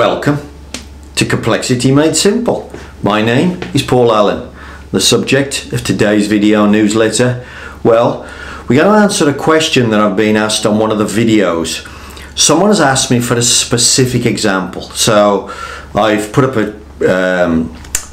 Welcome to Complexity Made Simple. My name is Paul Allen. The subject of today's video newsletter, well, we're going to answer a question that I've been asked on one of the videos. Someone has asked me for a specific example, so I've put up a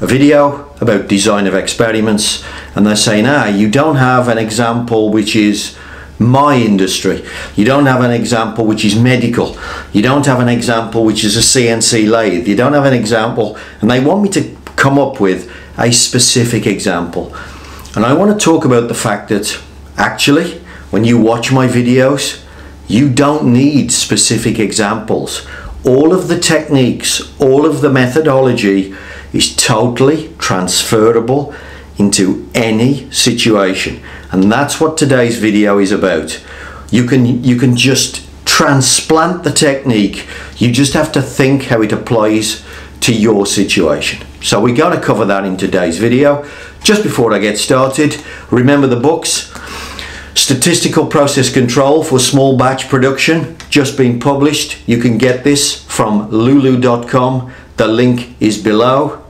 video about design of experiments, and they're saying, you don't have an example which is my industry, you don't have an example which is medical, you don't have an example which is a CNC lathe, you don't have an example, and they want me to come up with a specific example. And I want to talk about the fact that actually when you watch my videos you don't need specific examples. All of the techniques, all of the methodology is totally transferable into any situation, and that's what today's video is about. You can just transplant the technique, you just have to think how it applies to your situation. So we're going to cover that in today's video. Just before I get started, remember the books, Statistical Process Control for Small Batch Production, just been published. You can get this from lulu.com, the link is below.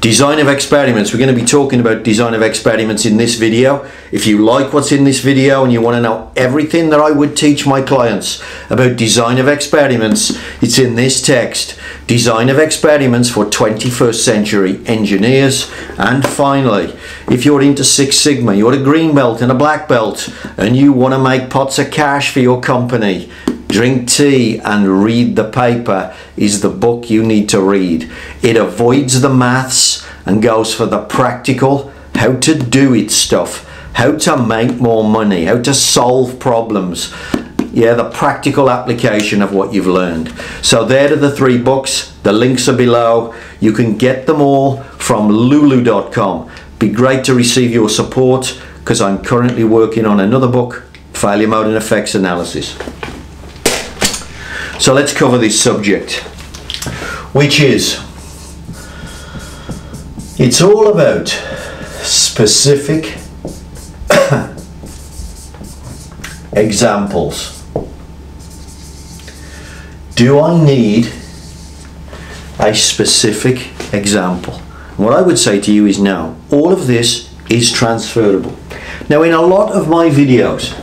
Design of experiments, we're going to be talking about design of experiments in this video. If you like what's in this video and you want to know everything that I would teach my clients about design of experiments, it's in this text, Design of Experiments for 21st Century Engineers. And finally, if you're into Six Sigma, you're a green belt and a black belt, and you want to make pots of cash for your company, Drink Tea and Read the Paper is the book you need to read. It avoids the maths and goes for the practical, how to do it stuff, how to make more money, how to solve problems. Yeah, the practical application of what you've learned. So there are the three books, the links are below. You can get them all from lulu.com. Be great to receive your support, because I'm currently working on another book, Failure Mode and Effects Analysis. So let's cover this subject, which is, it's all about specific examples. Do I need a specific example? What I would say to you is no, all of this is transferable. Now, in a lot of my videos,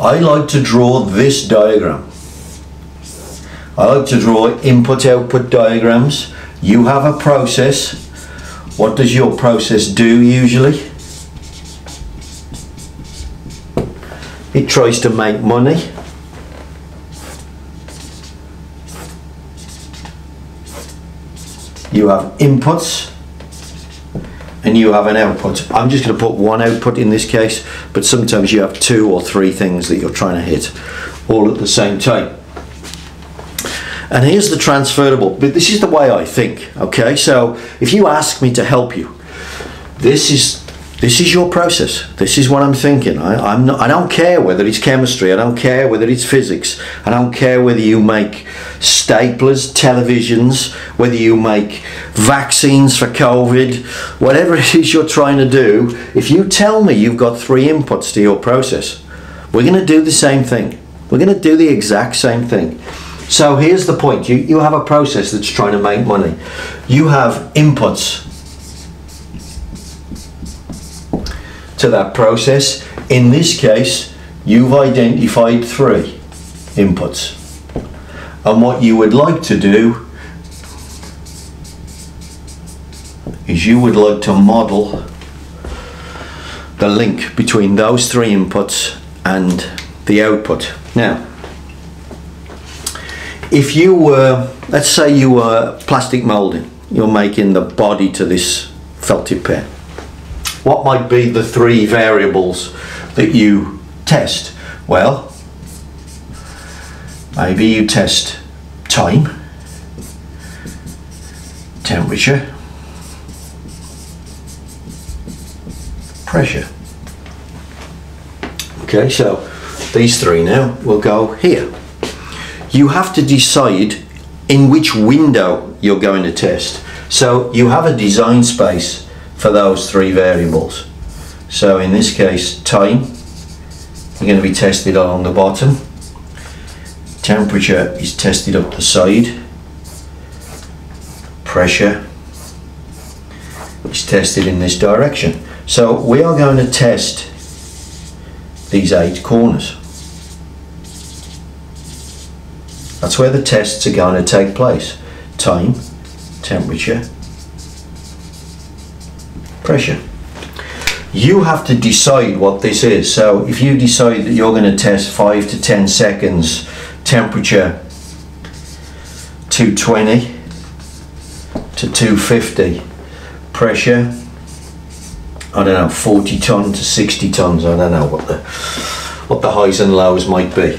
I like to draw this diagram. I like to draw input-output diagrams. You have a process. What does your process do usually? It tries to make money. You have inputs and you have an output. I'm just going to put one output in this case, but sometimes you have two or three things that you're trying to hit all at the same time. And here's the transferable, but this is the way I think, okay? So if you ask me to help you, this is your process, this is what I'm thinking. I don't care whether it's chemistry, I don't care whether it's physics, I don't care whether you make staplers, televisions, whether you make vaccines for COVID, whatever it is you're trying to do. If you tell me you've got three inputs to your process, we're going to do the same thing, we're going to do the exact same thing. So here's the point, you have a process that's trying to make money, you have inputs to that process. In this case, you've identified three inputs, and what you would like to do is you would like to model the link between those three inputs and the output. Now, if you were, let's say you were plastic molding, you're making the body to this felt tip pen, what might be the three variables that you test? Well, maybe you test time, temperature, pressure. Okay, so these three now will go here. You have to decide in which window you're going to test. So you have a design space for those three variables. So in this case, time, you're going to be tested along the bottom. Temperature is tested up the side. Pressure is tested in this direction. So we are going to test these 8 corners. That's where the tests are going to take place. Time, temperature, pressure. You have to decide what this is. So if you decide that you're going to test 5 to 10 seconds, temperature 220 to 250, pressure, I don't know, 40 ton to 60 tons, I don't know what the highs and lows might be.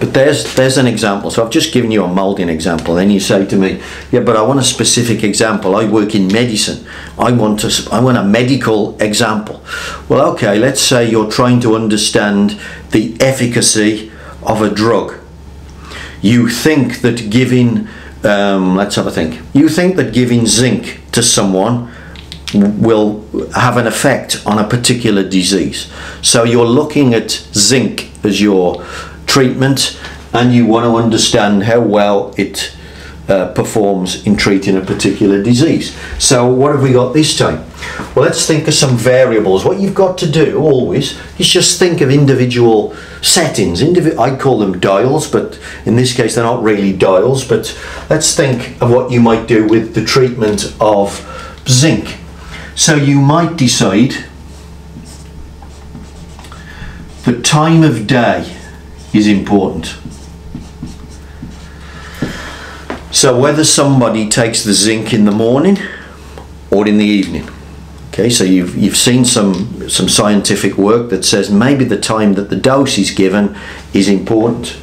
But there's an example. So I've just given you a moulding example. Then you say to me, yeah, but I want a specific example. I work in medicine. I want a medical example. Well, okay, let's say you're trying to understand the efficacy of a drug. You think that giving, let's have a think. You think that giving zinc to someone will have an effect on a particular disease. So you're looking at zinc as your treatment, and you want to understand how well it performs in treating a particular disease. So what have we got this time? Well, let's think of some variables. What you've got to do always is just think of individual settings. I call them dials, but in this case they're not really dials, but let's think of what you might do with the treatment of zinc. So you might decide the time of day is important. So whether somebody takes the zinc in the morning or in the evening. Okay, so you've seen some scientific work that says maybe the time that the dose is given is important.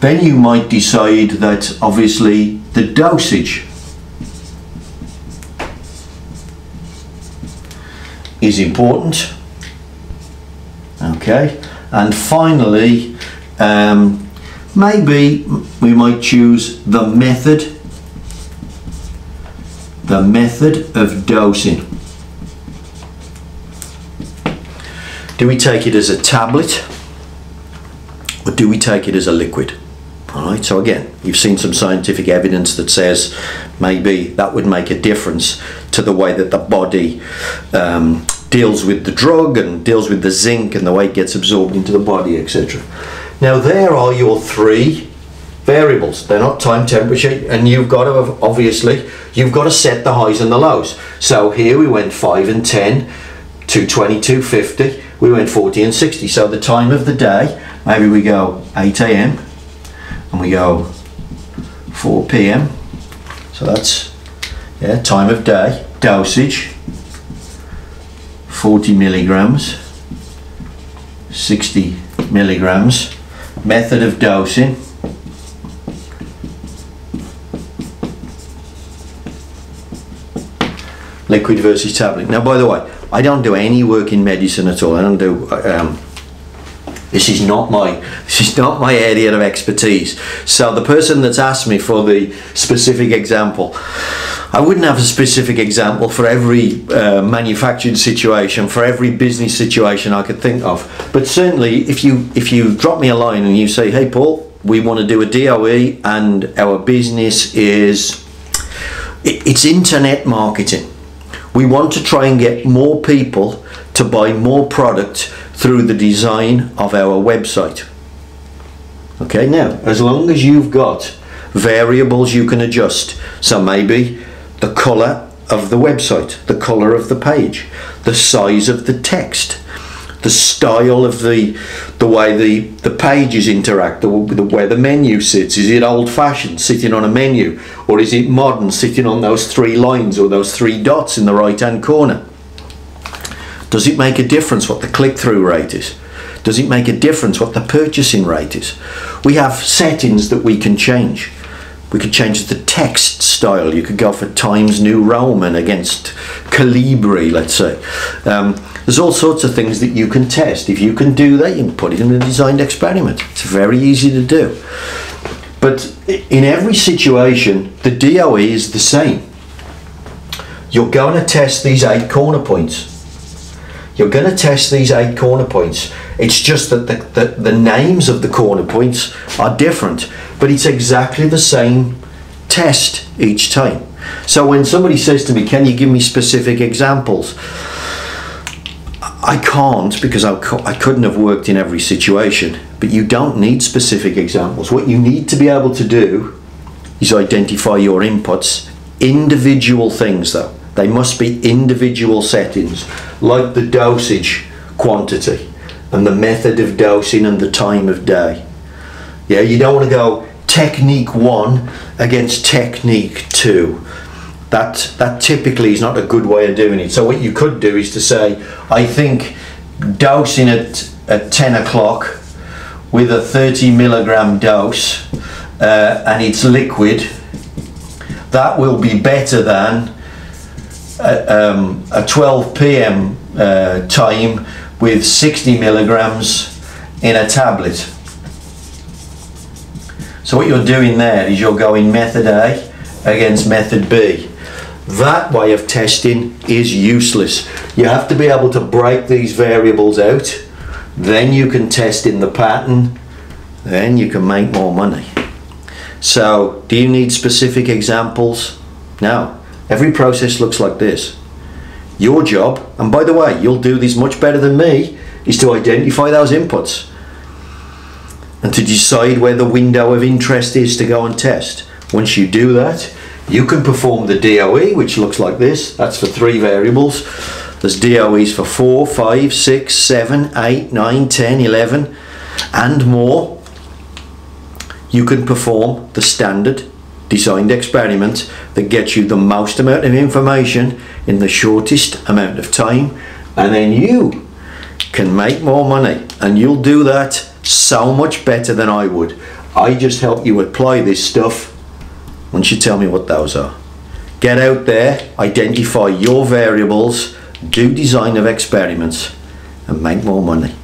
Then you might decide that obviously the dosage is important. Okay. And finally, maybe we might choose the method of dosing. Do we take it as a tablet or do we take it as a liquid? All right, so again, you've seen some scientific evidence that says maybe that would make a difference to the way that the body deals with the drug and deals with the zinc and the way it gets absorbed into the body, etc. Now there are your 3 variables. They're not time, temperature, and you've got to have, obviously, you've got to set the highs and the lows. So here we went 5 and 10, 220, 250, we went 40 and 60. So the time of the day, maybe we go 8 AM and we go 4 PM. So that's, yeah, time of day, dosage, 40 milligrams, 60 milligrams, method of dosing, liquid versus tablet. Now, by the way, I don't do any work in medicine at all. I don't do, this is not my area of expertise. So the person that's asked me for the specific example, I wouldn't have a specific example for every manufactured situation, for every business situation I could think of. But certainly, if you drop me a line and you say, hey Paul, we want to do a DOE and our business is, it's internet marketing. We want to try and get more people to buy more product through the design of our website. Okay, now, as long as you've got variables you can adjust, so maybe the color of the website, the color of the page, the size of the text, the style of the way the pages interact, the way the menu sits. Is it old-fashioned, sitting on a menu? Or is it modern, sitting on those 3 lines or those 3 dots in the right-hand corner? Does it make a difference what the click-through rate is? Does it make a difference what the purchasing rate is? We have settings that we can change. We could change the text style. You could go for Times New Roman against Calibri, let's say. There's all sorts of things that you can test. If you can do that, you can put it in a designed experiment. It's very easy to do. But in every situation, the DOE is the same. You're going to test these 8 corner points. You're going to test these 8 corner points. It's just that the names of the corner points are different, but it's exactly the same test each time. So when somebody says to me, can you give me specific examples? I can't, because I couldn't have worked in every situation, but you don't need specific examples. What you need to be able to do is identify your inputs, individual things though. They must be individual settings, like the dosage quantity and the method of dosing and the time of day. Yeah, you don't want to go technique 1 against technique 2. That typically is not a good way of doing it. So what you could do is to say, I think dosing at 10 o'clock with a 30 mg dose and it's liquid, that will be better than a 12 p.m. time with 60 mg in a tablet. So what you're doing there is you're going method A against method B. That way of testing is useless. You have to be able to break these variables out, then you can test in the pattern, then you can make more money. So do you need specific examples? No. Every process looks like this. Your job, and by the way, you'll do this much better than me, is to identify those inputs and to decide where the window of interest is to go and test. Once you do that, you can perform the DOE, which looks like this. That's for 3 variables. There's DOEs for 4, 5, 6, 7, 8, 9, 10, 11 and more. You can perform the standard designed experiment that gets you the most amount of information in the shortest amount of time, and then you can make more money, and you'll do that so much better than I would. I just help you apply this stuff once you tell me what those are. Get out there, identify your variables, do design of experiments and make more money.